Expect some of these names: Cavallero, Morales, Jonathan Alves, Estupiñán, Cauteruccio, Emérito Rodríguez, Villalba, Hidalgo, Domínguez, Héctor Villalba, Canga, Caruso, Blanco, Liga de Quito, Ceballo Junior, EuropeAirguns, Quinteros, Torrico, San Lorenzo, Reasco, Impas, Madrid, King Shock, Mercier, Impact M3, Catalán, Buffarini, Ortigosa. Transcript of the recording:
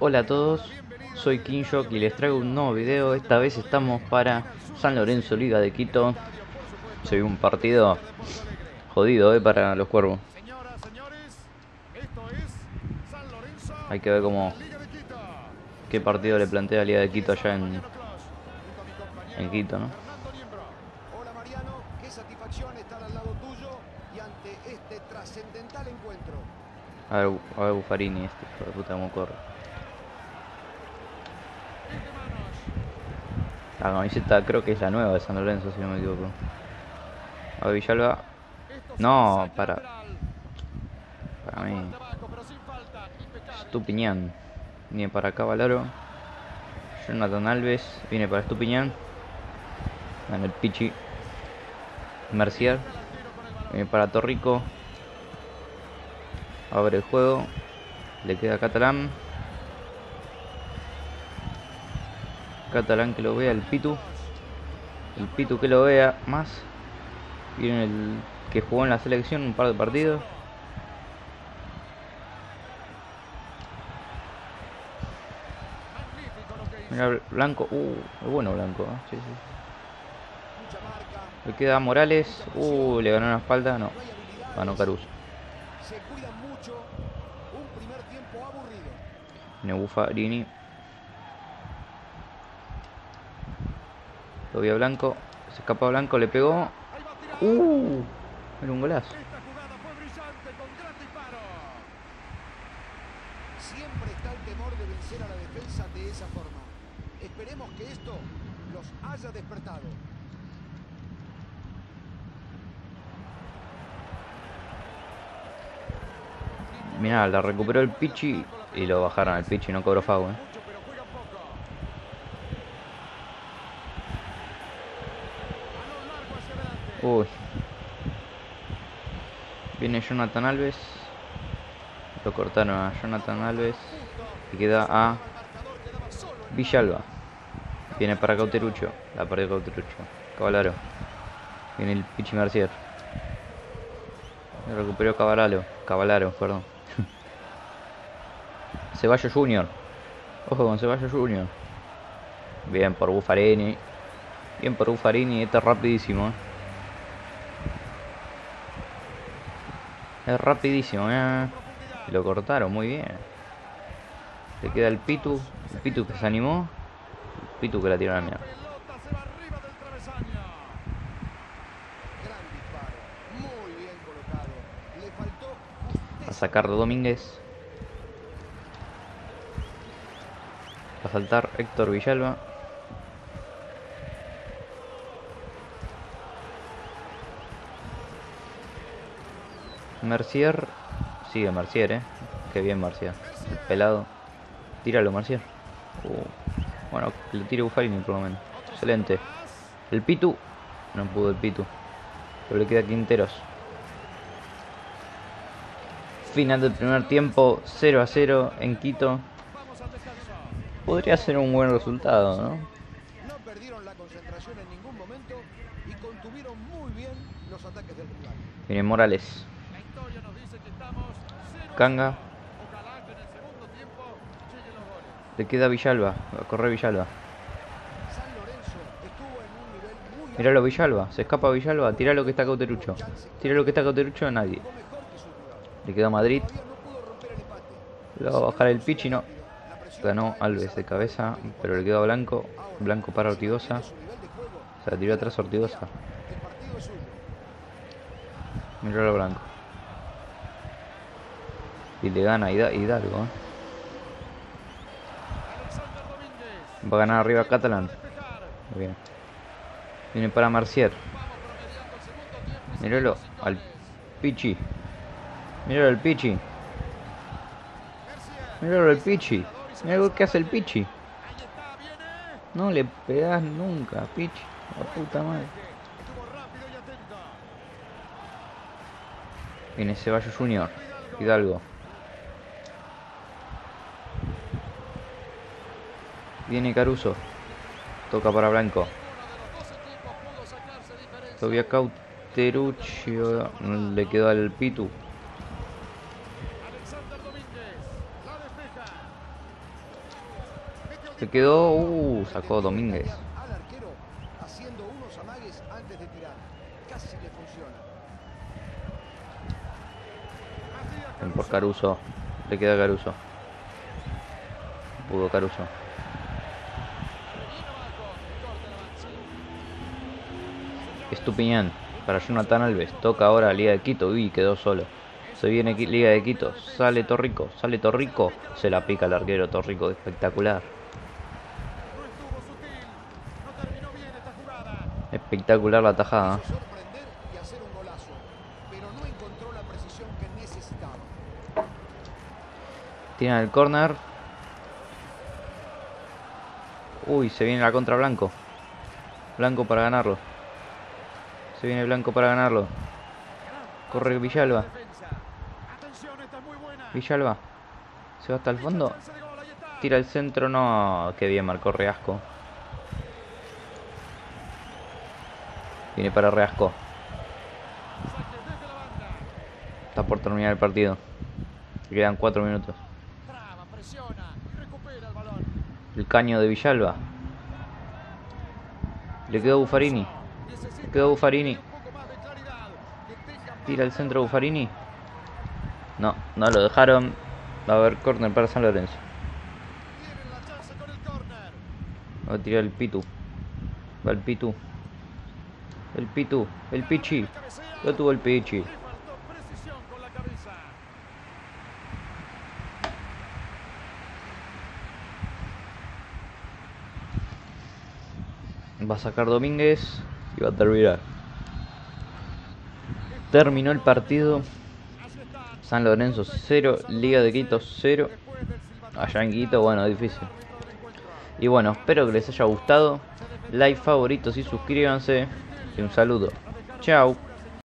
Hola a todos, soy King Shock y les traigo un nuevo video. Esta vez estamos para San Lorenzo, Liga de Quito. Se vio un partido jodido para los cuervos. Hay que ver qué partido le plantea Liga de Quito allá en Quito, ¿no? A ver Buffarini, este hijo de puta, cómo corre. La camiseta creo que es la nueva de San Lorenzo, si no me equivoco. A Villalba. No, para mí. Estupiñán. Viene para Cavallero. Jonathan Alves. Viene para Estupiñán. En el Pichi. Mercier. Viene para Torrico. Abre el juego. Le queda a Catalán. Catalán que lo vea, el Pitu. El Pitu que lo vea más. Viene el que jugó en la selección un par de partidos. Mira Blanco. Es bueno Blanco, ¿eh? Sí. Le queda a Morales. Le ganó una espalda. No. Ganó Caruso. Se cuida mucho. Un primer tiempo aburrido. Viene Buffarini. Lo vio Blanco, se escapa Blanco, le pegó. Era un golazo. Esta jugada fue brillante con gran disparo. Siempre está el temor de vencer a la defensa de esa forma. Esperemos que esto los haya despertado. Mirá, la recuperó el Pichi y lo bajaron al Pichi, no cobró foul, ¿eh? Viene Jonathan Alves. Lo cortaron a Jonathan Alves. Y queda a Villalba. Viene para Cauteruccio. La perdió Cauteruccio. Cavallero. Viene el Pichi Mercier. Lo recuperó Cavallero, perdón. Ceballo Junior. Ojo con Ceballo Junior. Bien por Buffarini. Está rapidísimo, ¿eh? Es rapidísimo, ¿eh? Lo cortaron, muy bien. Le queda el Pitu. El Pitu que se animó. El Pitu que la tiró a la mierda. Va a sacar Domínguez. Va a saltar Héctor Villalba. Mercier, sigue Mercier, qué bien Mercier, pelado, tíralo Mercier. Bueno, le tire Buffarini por lo menos, excelente. El Pitu, no pudo el Pitu, pero le queda Quinteros. Final del primer tiempo, 0-0 en Quito. Podría ser un buen resultado, ¿no? No perdieron la concentración en ningún momento y contuvieron muy bien los ataques del rival. Viene Morales. Canga. Le queda Villalba. Corre Villalba. Míralo Villalba. Se escapa Villalba. Tira lo que está Cauteruccio. A nadie. Le queda Madrid. Lo va a bajar el Pichi. No. Ganó Alves de cabeza. Pero le queda Blanco. Blanco para Ortigosa. Se la tiró atrás Ortigosa. Míralo Blanco. Y le gana Hidalgo, Va a ganar arriba Catalán. Muy bien. Viene para Mercier. Míralo al Pichi. Míralo que hace el Pichi. No le pegás nunca, Pichi. La puta madre. Viene Ceballo Junior. Hidalgo. Viene Caruso. Toca para Blanco. Todavía Cauteruccio. Le quedó al Pitu. Se quedó, sacó Domínguez. Ven por Caruso, le queda Caruso. Pudo Caruso. Estupiñán para Jonathan Alves. Toca ahora Liga de Quito. Uy, quedó solo. Se viene Liga de Quito. Sale Torrico. Sale Torrico. Se la pica el arquero Torrico. Espectacular. Espectacular la tajada. Tiran el córner. Uy, se viene la contra Blanco. Blanco para ganarlo. Se viene Blanco para ganarlo. Corre Villalba. Villalba. Se va hasta el fondo. Tira el centro. No. Qué bien marcó Reasco. Viene para Reasco. Está por terminar el partido. Quedan 4 minutos. El caño de Villalba. Le quedó Buffarini. Quedó Buffarini. Tira el centro Buffarini. No, no lo dejaron. Va a haber córner para San Lorenzo. Va a tirar el Pitu. Va el Pitu. El Pitu. El Pichi. Lo tuvo el Pichi. Va a sacar Domínguez. Y va a terminar. Terminó el partido. San Lorenzo 0, Liga de Quito 0. Allá en Quito, bueno, difícil. Y bueno, espero que les haya gustado. Like, favoritos y suscríbanse. Y un saludo. Chao.